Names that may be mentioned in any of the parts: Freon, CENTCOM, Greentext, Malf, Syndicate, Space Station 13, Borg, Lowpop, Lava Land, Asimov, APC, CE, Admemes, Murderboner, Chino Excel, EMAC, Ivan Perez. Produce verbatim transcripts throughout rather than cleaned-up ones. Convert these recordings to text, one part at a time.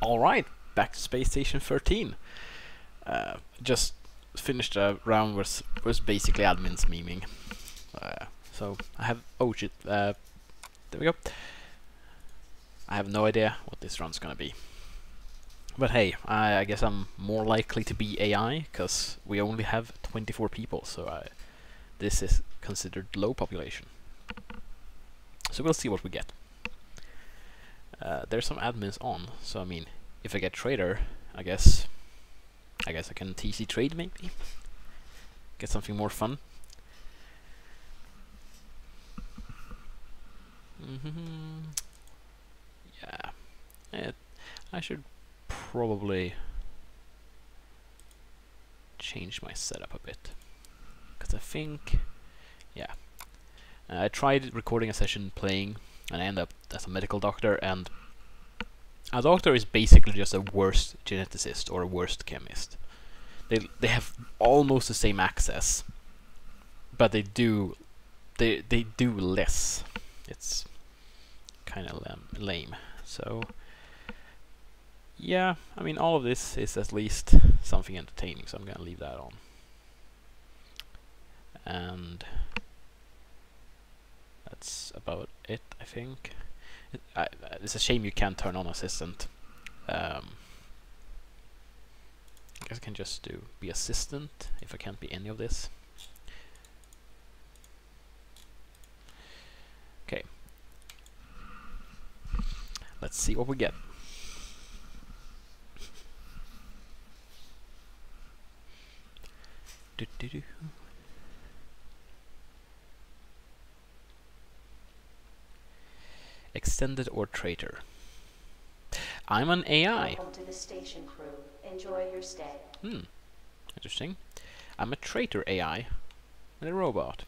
Alright, back to Space Station thirteen. Uh, just finished a round where was basically admins memeing. Uh, so I have oh shit, uh, there we go. I have no idea what this round's gonna be. But hey, I, I guess I'm more likely to be A I because we only have twenty-four people, so I, this is considered low population. So we'll see what we get. Uh, there's some admins on, so I mean, if I get trader, I guess, I guess I can T C trade maybe. Get something more fun. Mm-hmm. Yeah, it, I should. Probably change my setup a bit because I think, yeah, uh, I tried recording a session playing and I end up as a medical doctor, and a doctor is basically just a worst geneticist or a worst chemist. They they have almost the same access, but they do they they do less. It's kind of lame. So. Yeah, I mean, all of this is at least something entertaining, so I'm gonna leave that on. And that's about it, I think. It, I, it's a shame you can't turn on assistant. Um, I guess I can just do be assistant if I can't be any of this. Okay. Let's see what we get. Extended or traitor. I'm an A I. Welcome to the station, crew. Enjoy your stay. Hmm. Interesting. I'm a traitor A I and a robot.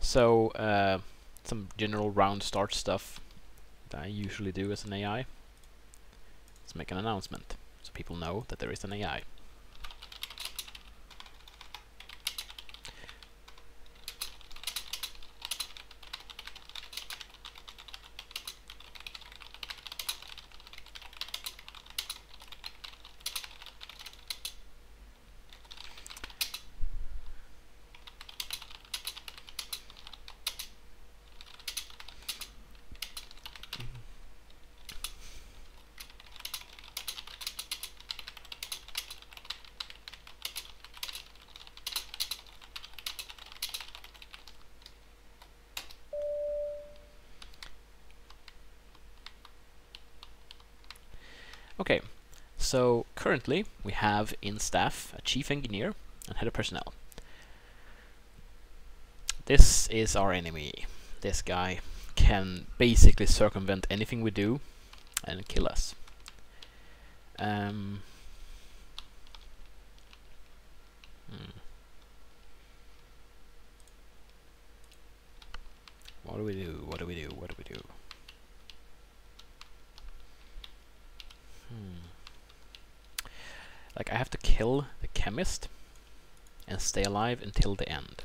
So, uh, some general round start stuff that I usually do as an A I. Let's make an announcement. So people know that there is an A I. Okay, so currently we have in staff a chief engineer and head of personnel. This is our enemy. This guy can basically circumvent anything we do and kill us. Um, hmm. What do we do? What do we do? What do we do? Hmm. Like, I have to kill the chemist and stay alive until the end.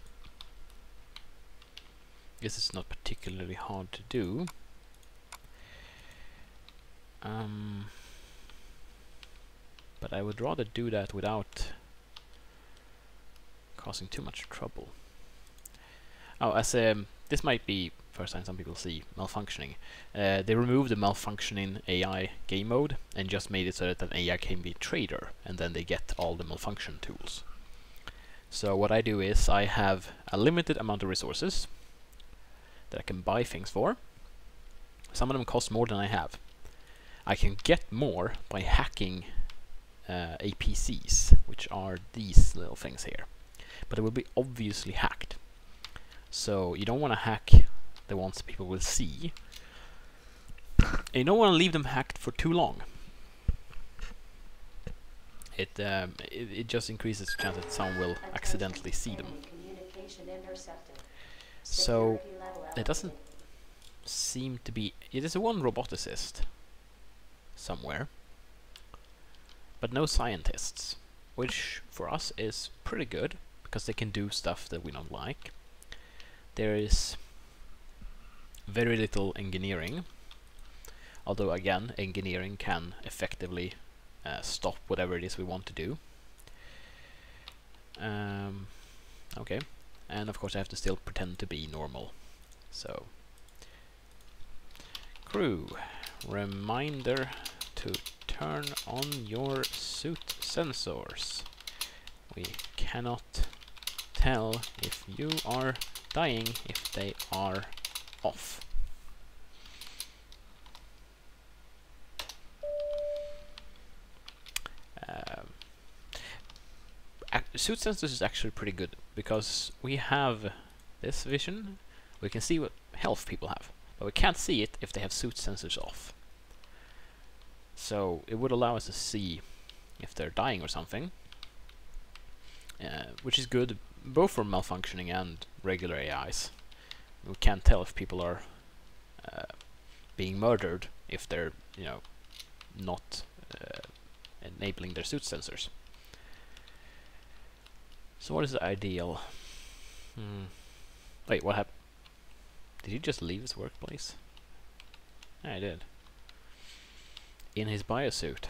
This is not particularly hard to do. Um, but I would rather do that without causing too much trouble. Oh, as um, this might be first time some people see malfunctioning. Uh, they removed the malfunctioning A I game mode and just made it so that an A I can be trader, and then they get all the malfunction tools. So what I do is I have a limited amount of resources that I can buy things for. Some of them cost more than I have. I can get more by hacking uh, A P Cs, which are these little things here. But it will be obviously hacked. So you don't want to hack the ones people will see. And you don't want to leave them hacked for too long. It um, it, it just increases the chance that someone will accidentally see them. So it doesn't seem to be. It is a one roboticist somewhere, but no scientists, which for us is pretty good because they can do stuff that we don't like. There is very little engineering, although again engineering can effectively uh, stop whatever it is we want to do. Um, okay, and of course I have to still pretend to be normal. So crew, reminder to turn on your suit sensors. We cannot tell if you are dying if they are off. Um, suit sensors is actually pretty good because we have this vision. We can see what health people have, but we can't see it if they have suit sensors off. So it would allow us to see if they're dying or something, uh, which is good both for malfunctioning and regular A Is. We can't tell if people are uh, being murdered if they're, you know, not uh, enabling their suit sensors. So what is the ideal? Hmm. Wait, what happened? Did he just leave his workplace? Yeah, I did. In his biosuit.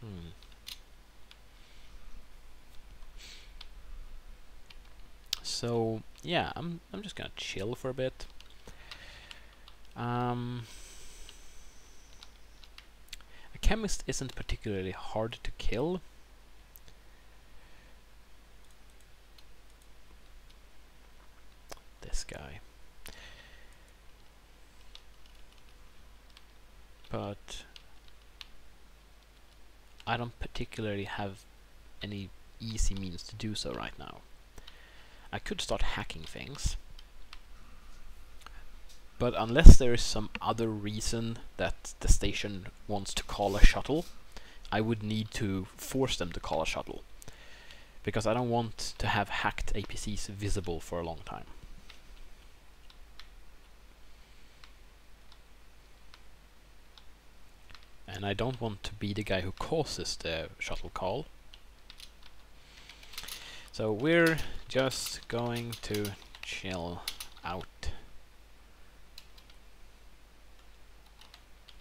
Hmm. So yeah, I'm I'm just gonna chill for a bit. Um, a chemist isn't particularly hard to kill. This guy. But I don't particularly have any easy means to do so right now. I could start hacking things, but unless there is some other reason that the station wants to call a shuttle, I would need to force them to call a shuttle, because I don't want to have hacked A P Cs visible for a long time. And I don't want to be the guy who causes the shuttle call. So we're just going to chill out.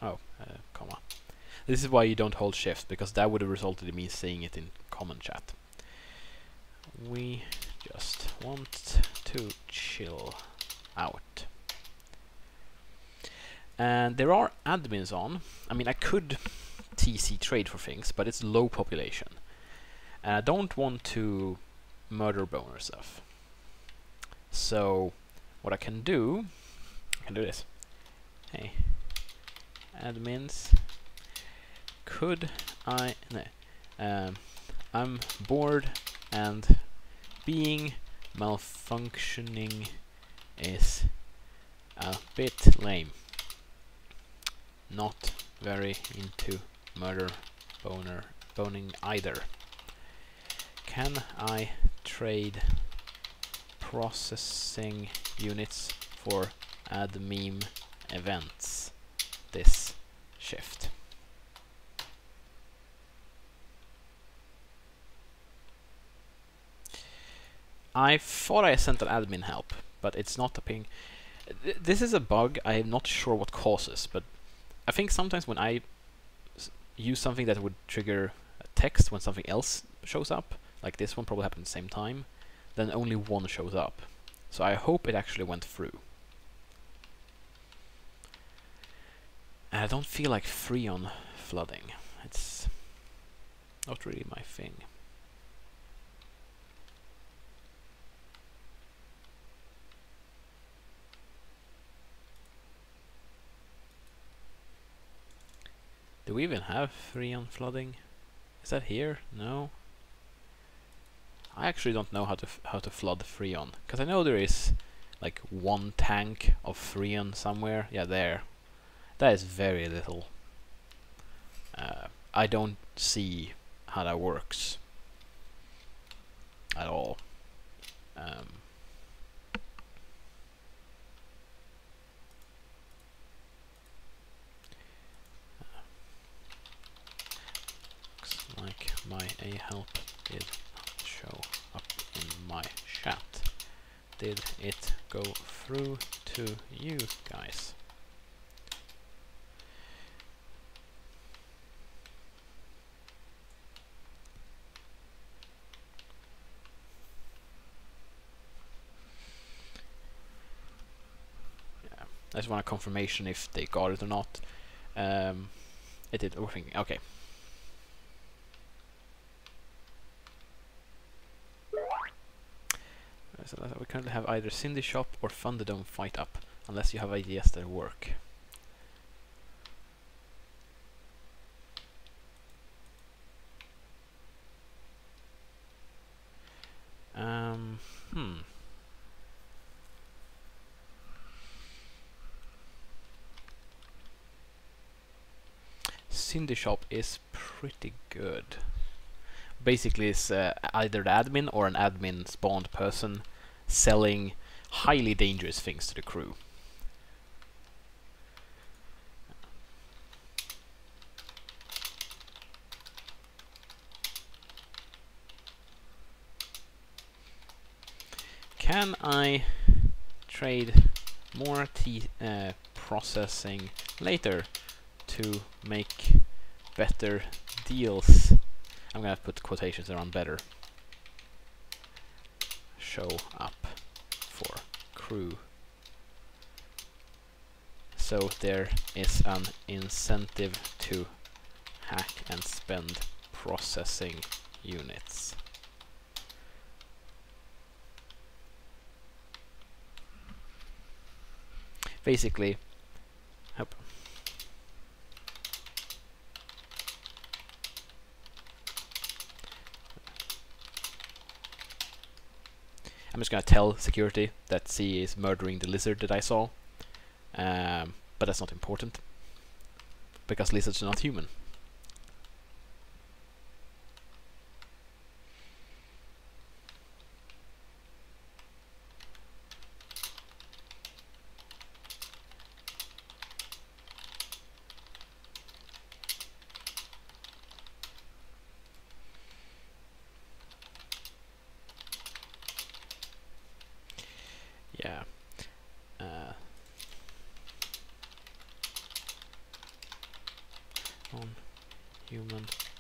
Oh, uh, comma. This is why you don't hold shift, because that would have resulted in me seeing it in common chat. We just want to chill out. And there are admins on. I mean, I could T C trade for things, but it's low population. And I don't want to Murderboner stuff. So what I can do, I can do this. Hey, admins, could I? No, um, I'm bored, and being malfunctioning is a bit lame. Not very into Murderboner boning either. Can I trade processing units for Admeme events this shift? I thought I sent an admin help, but it's not a ping. Th this is a bug I am not sure what causes, but I think sometimes when I s use something that would trigger a text when something else shows up, like this one probably happened at the same time, then only one shows up. So I hope it actually went through. And I don't feel like Freon flooding. It's not really my thing. Do we even have Freon flooding? Is that here? No. I actually don't know how to f how to flood Freon, because I know there is like one tank of Freon somewhere. Yeah, there. That is very little. Uh, I don't see how that works at all. Um, looks like my A help did show up in my chat, did it go through to you guys? Yeah, I just want a confirmation if they got it or not. Um, it did. Overthinking. Okay. So that we currently have either Cindy Shop or Thunderdome fight up, unless you have ideas that work. Um, hmm. Cindy Shop is pretty good. Basically, it's uh, either the admin or an admin spawned person selling highly dangerous things to the crew. Can I trade more tea uh, processing later to make better deals? I'm gonna put quotations around better. Show up for crew. So there is an incentive to hack and spend processing units. Basically, help. I'm just gonna tell security that C E is murdering the lizard that I saw, um, but that's not important because lizards are not human.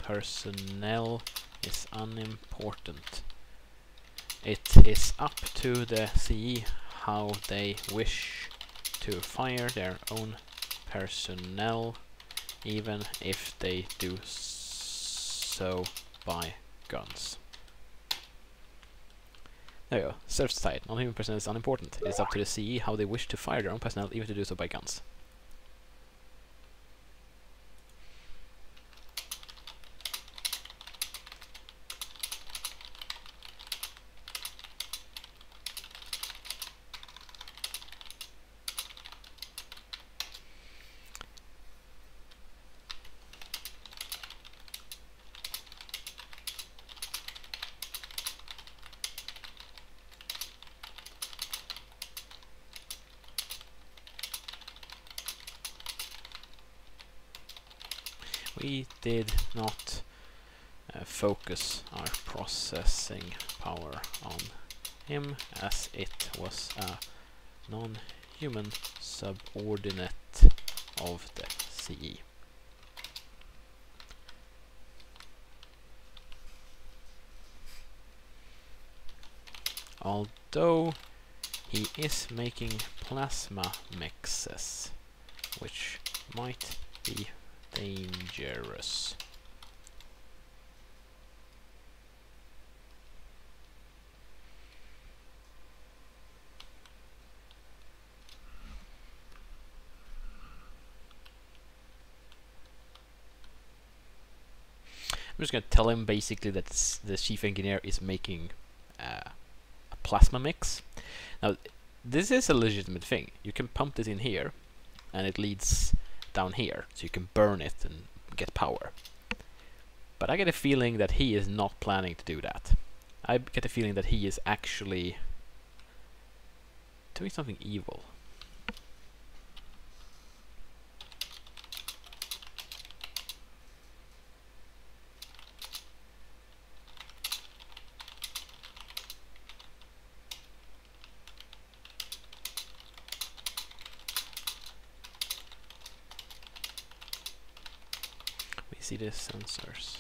Personnel is unimportant. It is up to the C E how they wish to fire their own personnel, even if they do so by guns. There you go. Serves tight. Non-human personnel is unimportant. It is up to the C E how they wish to fire their own personnel, even to do so by guns. We did not uh, focus our processing power on him, as it was a non-human subordinate of the C E. Although he is making plasma mixes, which might be dangerous. I'm just going to tell him basically that the chief engineer is making uh, a plasma mix. Now, this is a legitimate thing. You can pump this in here and it leads down here, so you can burn it and get power. But I get a feeling that he is not planning to do that. I get a feeling that he is actually doing something evil. C D sensors.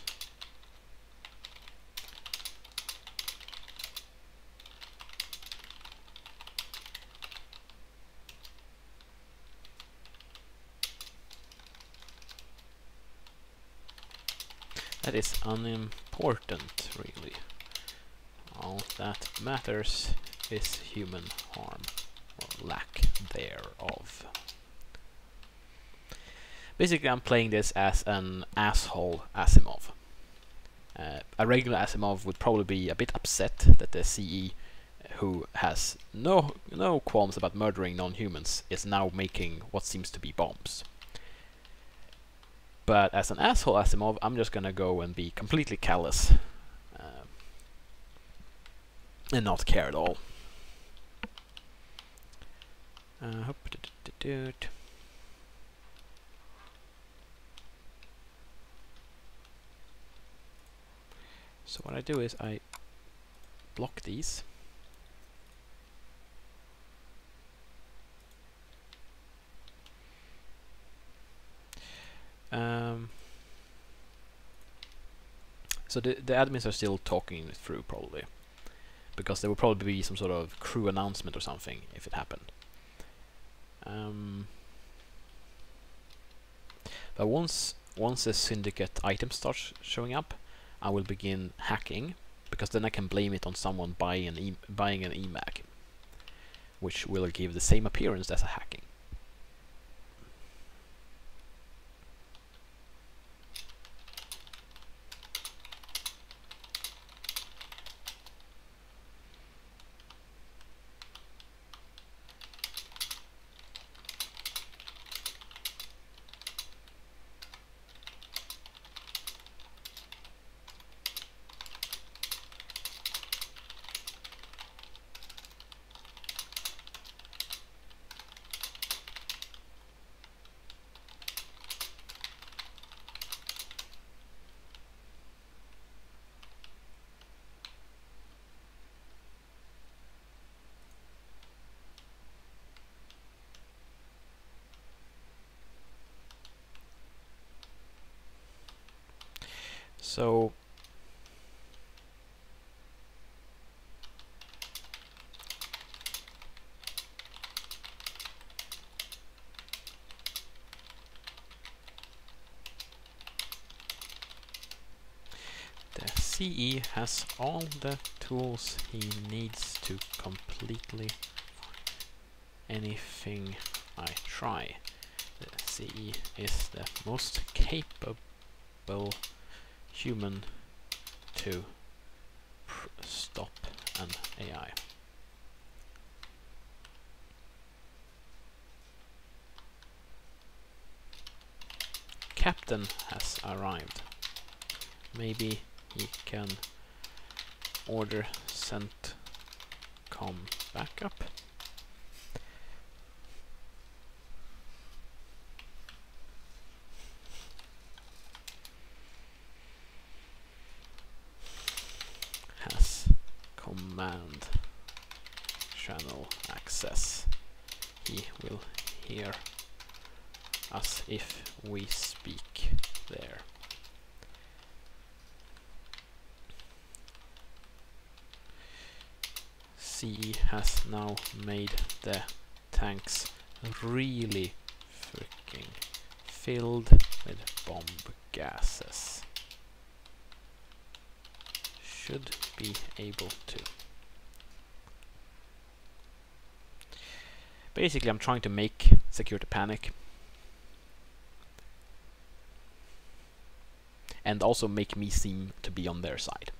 That is unimportant, really. All that matters is human harm, or lack thereof. Basically, I'm playing this as an asshole Asimov. Uh, a regular Asimov would probably be a bit upset that the C E, who has no no qualms about murdering non-humans, is now making what seems to be bombs. But as an asshole Asimov, I'm just gonna go and be completely callous uh, and not care at all. Uh, hope do do do do. So what I do is I block these. Um, so the, the admins are still talking it through, probably, because there will probably be some sort of crew announcement or something if it happened. Um, but once once the syndicate item starts showing up, I will begin hacking, because then I can blame it on someone buying an e buying an E MAC, which will give the same appearance as a hacking. So the C E has all the tools he needs to completely anything I try. The C E is the most capable human to pr stop an A I. Captain has arrived. Maybe he can order CENTCOM backup. Command channel access. He will hear us if we speak there. C E has now made the tanks really freaking filled with bomb gases. Should be able to. Basically, I'm trying to make security panic, and also make me seem to be on their side.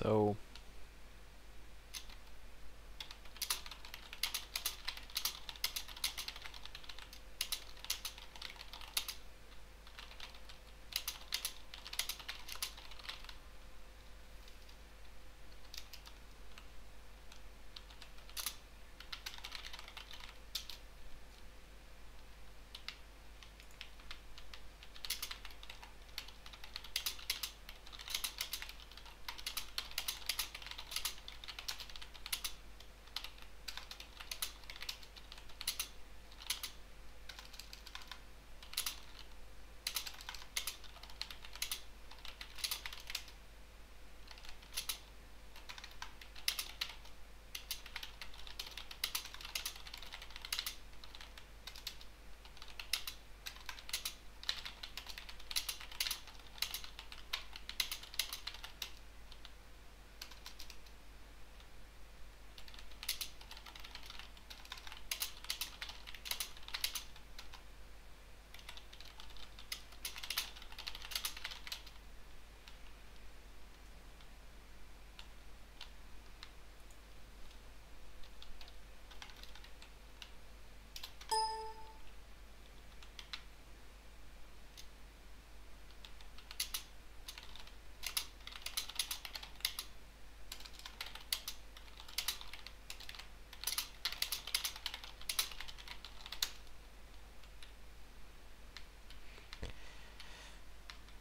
So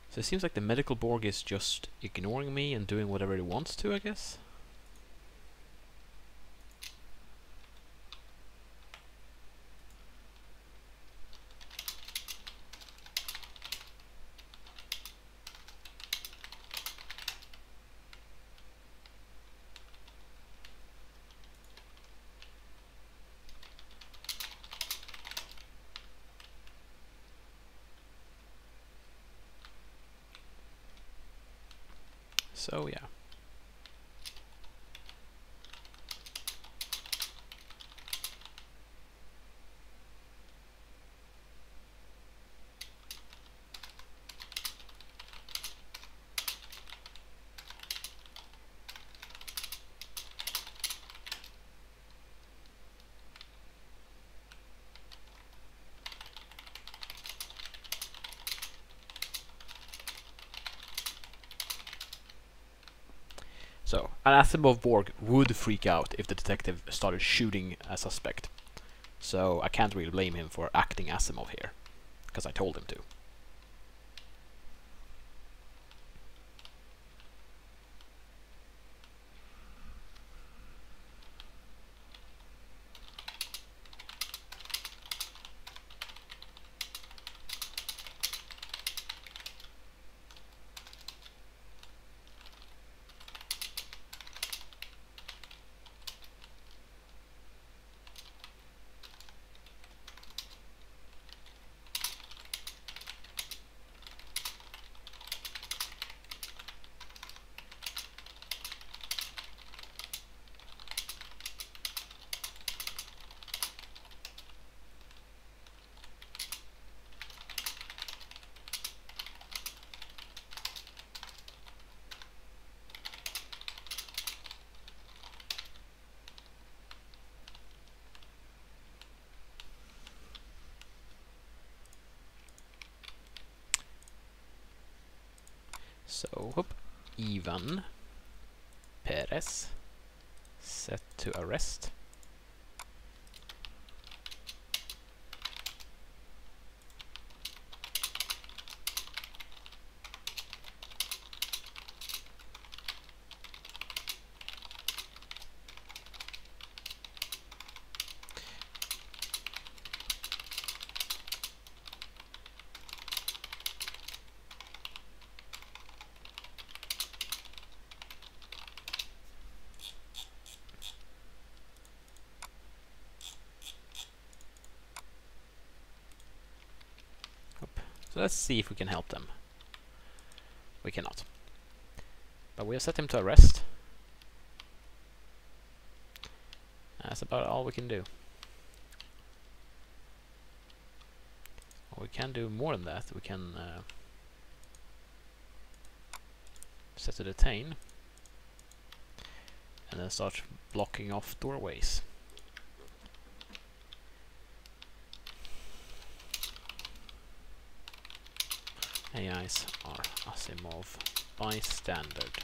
So it seems like the medical Borg is just ignoring me and doing whatever it wants to, I guess. So yeah. So, an Asimov Borg would freak out if the detective started shooting a suspect. So, I can't really blame him for acting Asimov here, because I told him to. So, whoop, Ivan Perez, set to arrest. Let's see if we can help them. We cannot. But we'll set him to arrest. That's about all we can do. Well, we can do more than that. We can uh, set to detain. and then start blocking off doorways. A Is are Asimov by standard.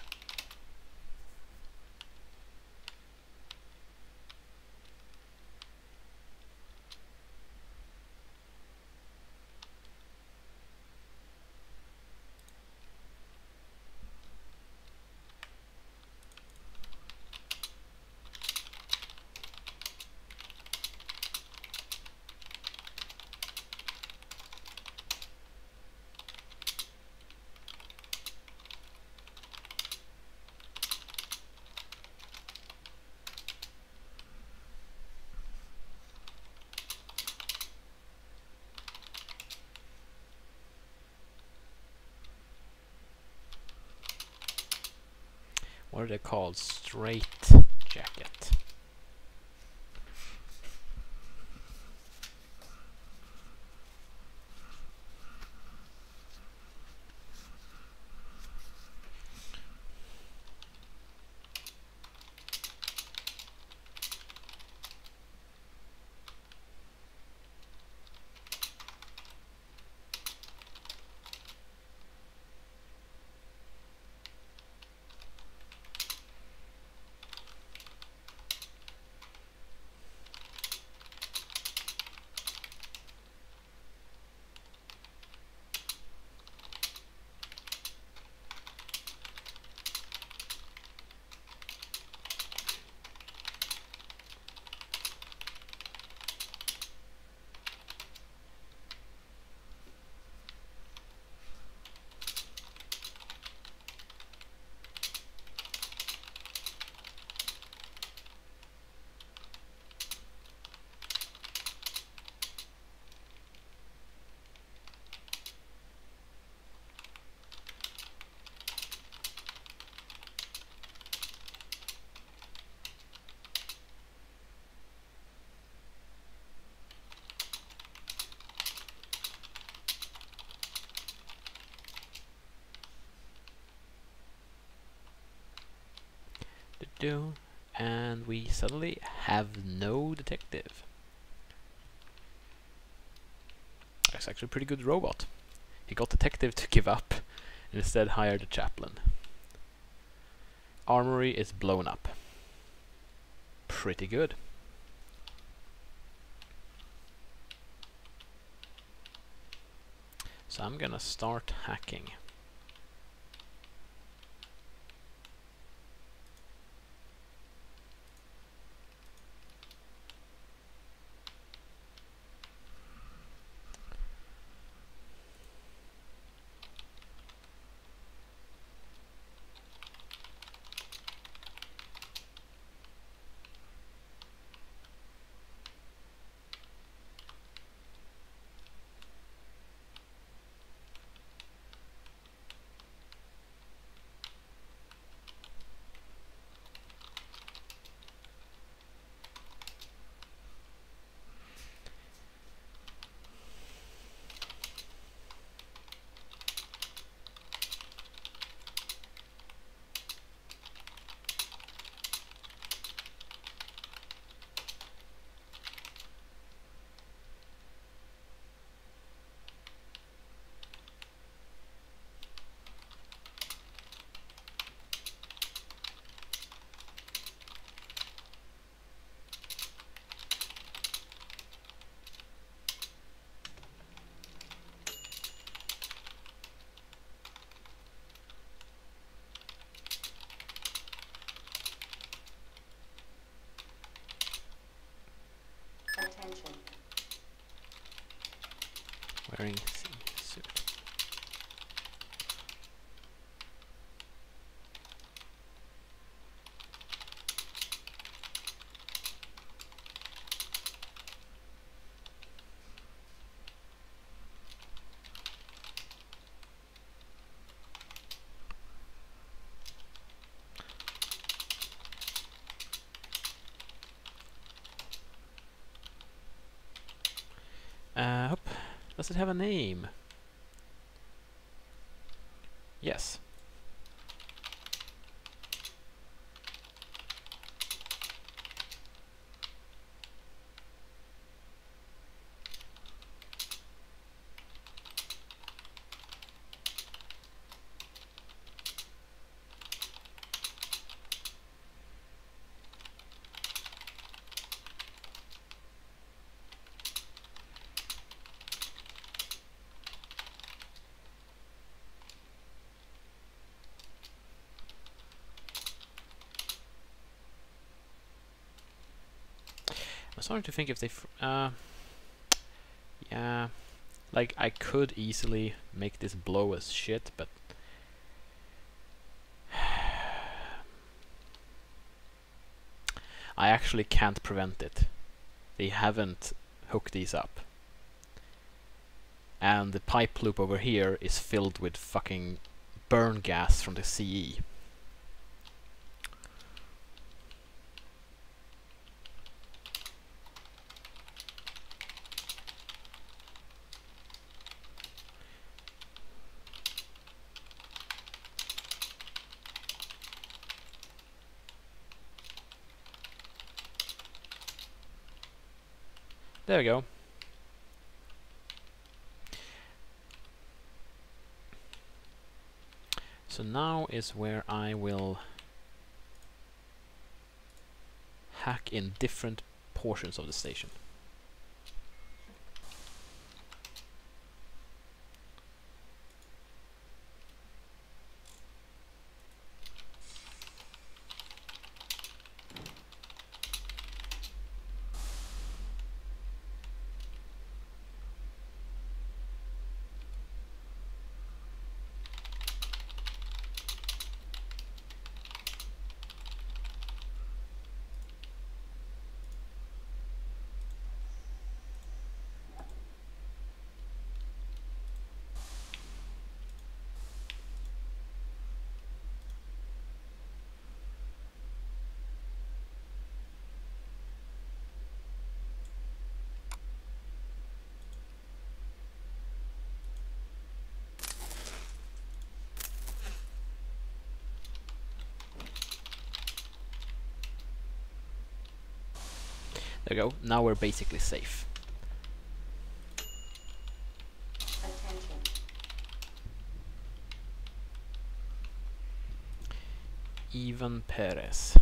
What are they called? Straight jacket. Do, and we suddenly have no detective. That's actually a pretty good robot. He got detective to give up and instead hired a chaplain. Armory is blown up. Pretty good. So I'm gonna start hacking. Wearing C E suit. Uh, hop. Does it have a name? Yes. starting to think if they... F uh, yeah... Like, I could easily make this blow as shit, but... I actually can't prevent it. They haven't hooked these up. And the pipe loop over here is filled with fucking burn gas from the C E. There we go. So now is where I will hack in different portions of the station. There we go, now we're basically safe. Attention. Ivan Perez.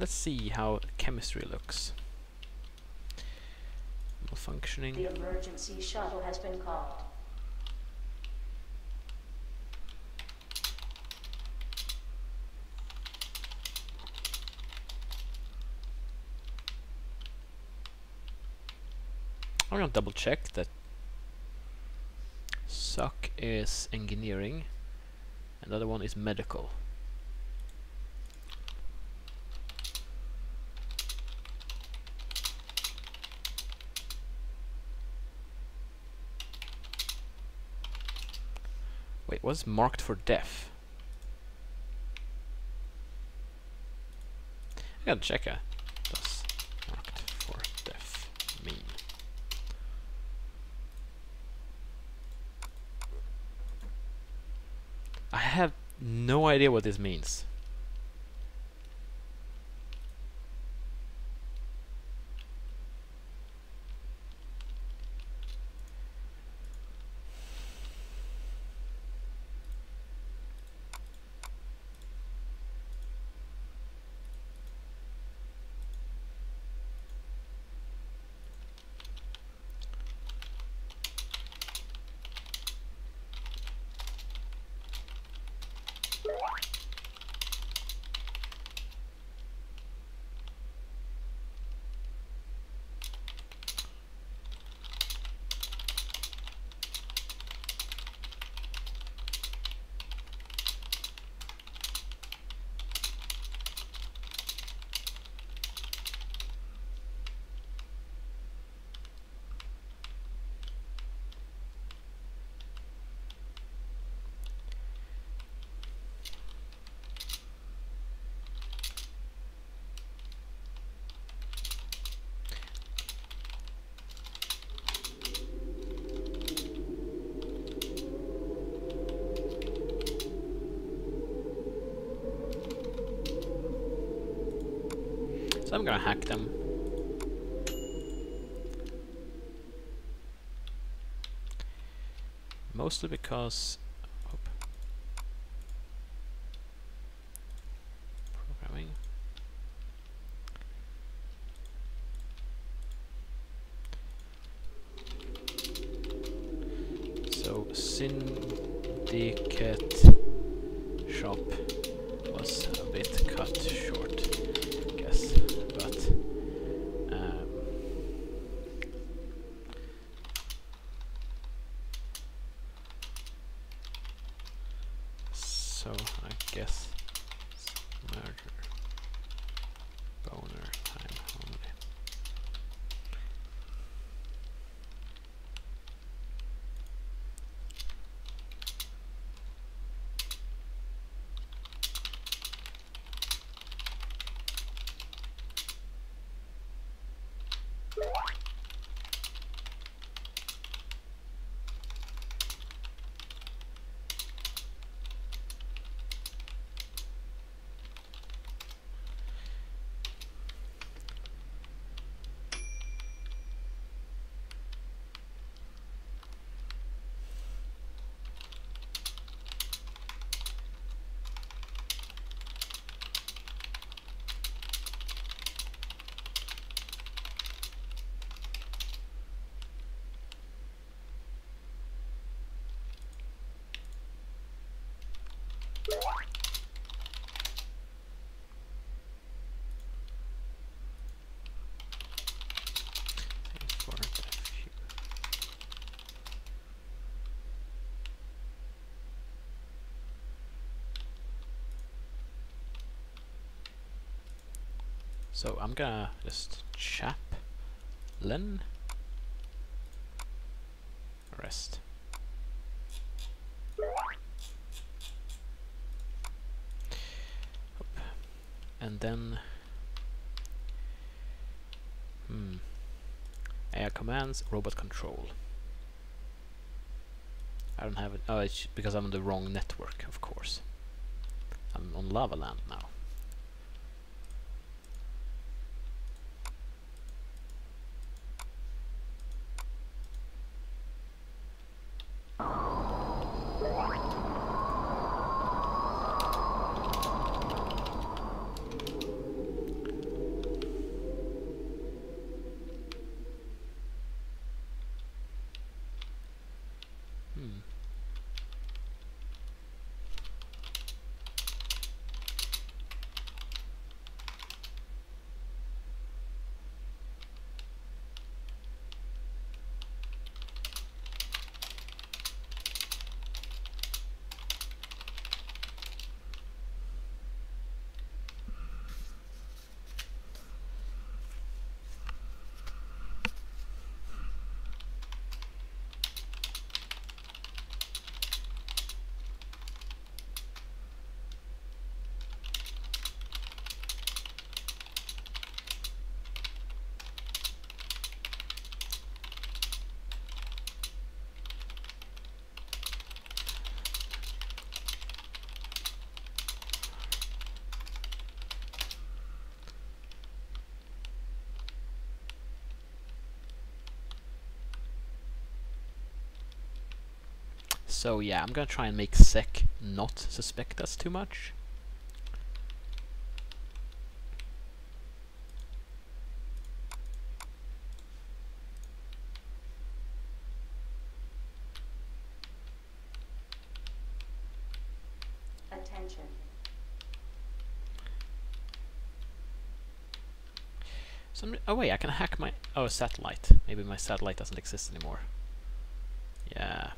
Let's see how chemistry looks. Malfunctioning. The emergency shuttle has been called. I'm gonna double check that S U C is engineering and the other one is medical. Was marked for death. I gotta check it. Does marked for death mean? I have no idea what this means. I'm gonna hack them. Mostly because oh, programming. So Syndicate shop was a bit cut short, I guess, but um, so I guess it's Murderboner time only. So I'm gonna just chap Len rest. And then hmm. A I commands, robot control. I don't have it. Oh, it's because I'm on the wrong network, of course. I'm on Lava Land now. So yeah, I'm gonna try and make sec not suspect us too much. Attention. Some, oh wait, I can hack my oh satellite. Maybe my satellite doesn't exist anymore. Yeah.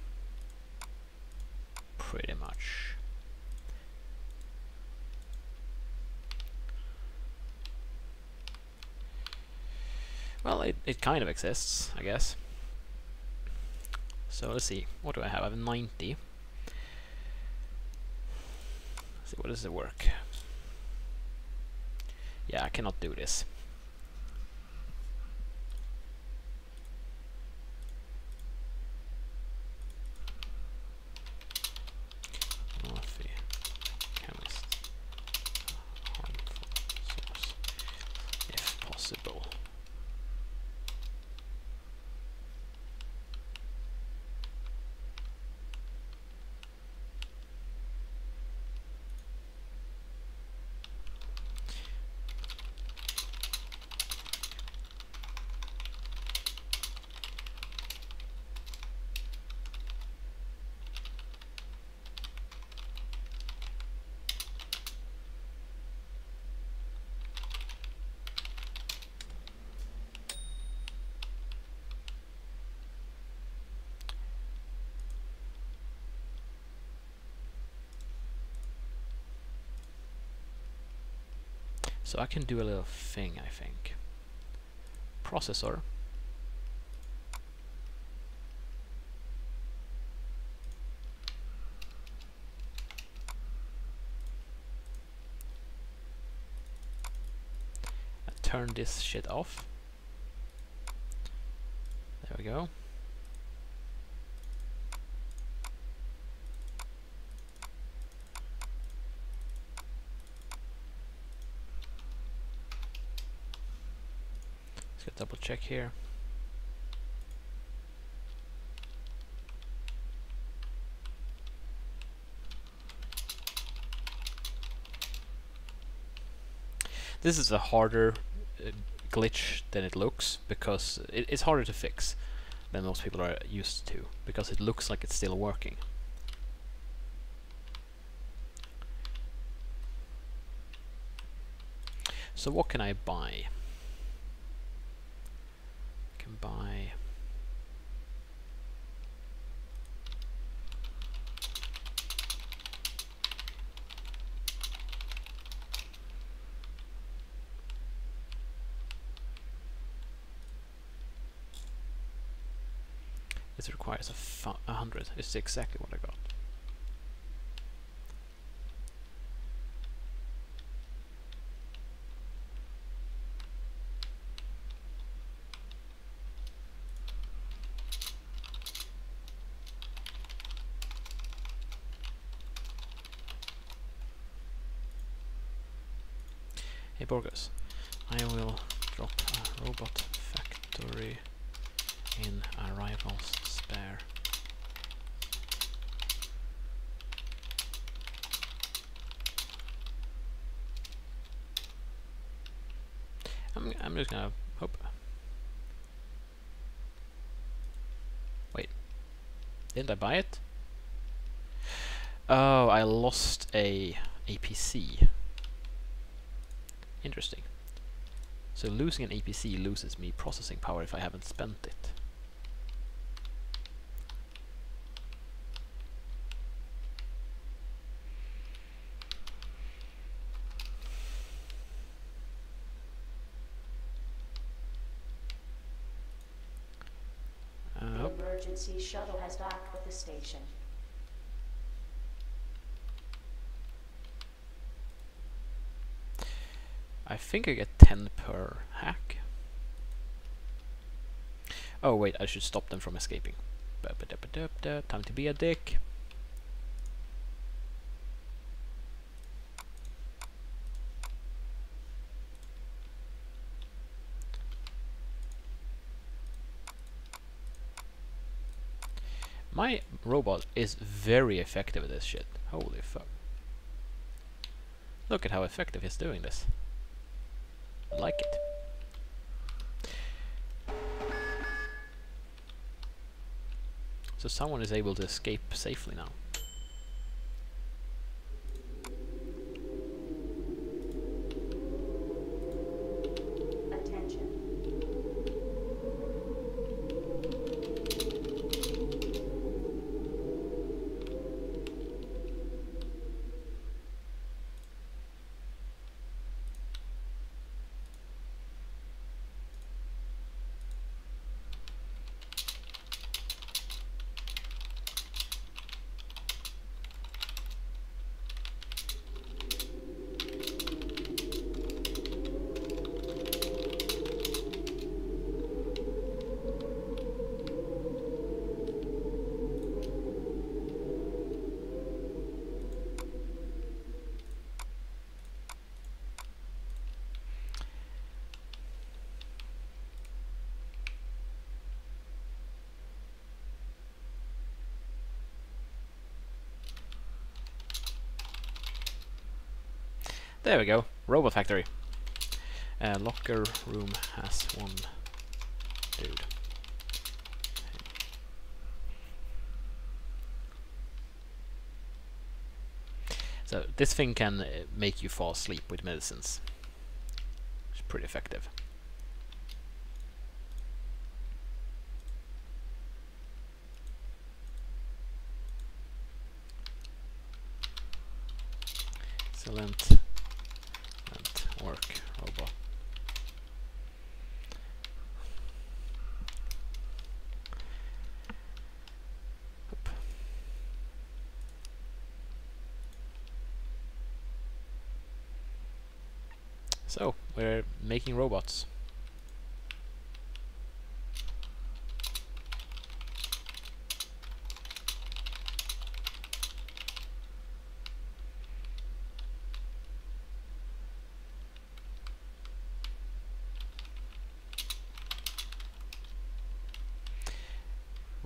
Pretty much. Well, it, it kind of exists, I guess. So let's see, what do I have? I have ninety. Let's see, what does it work? Yeah, I cannot do this. So I can do a little thing, I think. Processor. I turn this shit off. There we go. Double check here. This is a harder uh, glitch than it looks, because it, it's harder to fix than most people are used to, because it looks like it's still working. So what can I buy? Buy this requires a fu a hundred. It's exactly what I got. Borgus, I will drop a robot factory in arrivals spare. I'm, I'm just gonna hope. Wait, didn't I buy it? Oh, I lost a A P C. Interesting. So losing an A P C loses me processing power if I haven't spent it. Uh, the emergency shuttle has docked with the station. I think I get ten per hack. Oh wait, I should stop them from escaping. Time to be a dick. My robot is very effective at this shit. Holy fuck. Look at how effective he's doing this. Like it. So someone is able to escape safely now. Attention. There we go, robot factory. Uh, locker room has one dude. So this thing can uh, make you fall asleep with medicines. It's pretty effective. Excellent. work. Oh boy. So, we're making robots.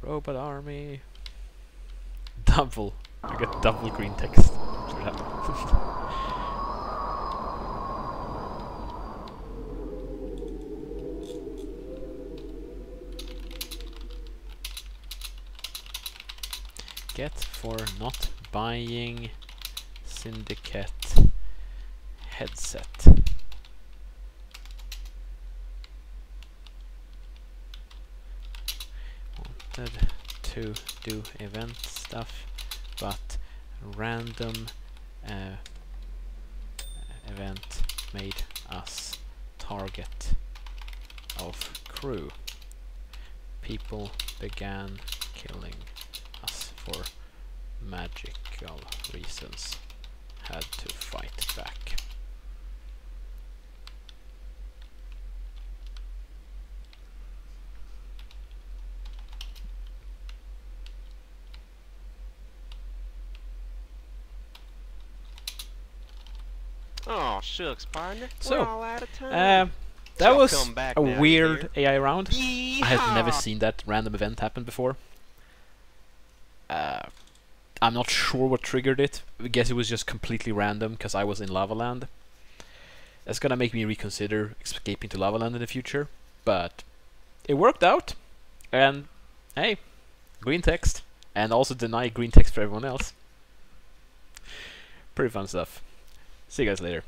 Robot army. Double. I got double green text. Get for not buying Syndicate headset. Wanted to do event stuff, but random uh, event made us target of crew. People began killing us for magical reasons, had to fight back. Oh shucks, partner. So, we're all out of time. Um, that so was a weird here. A I round. Yeehaw! I had never seen that random event happen before. Uh, I'm not sure what triggered it. I guess it was just completely random because I was in Lava Land. That's gonna make me reconsider escaping to Lava Land in the future. But it worked out. And hey, green text. And also deny green text for everyone else. Pretty fun stuff. See you guys later.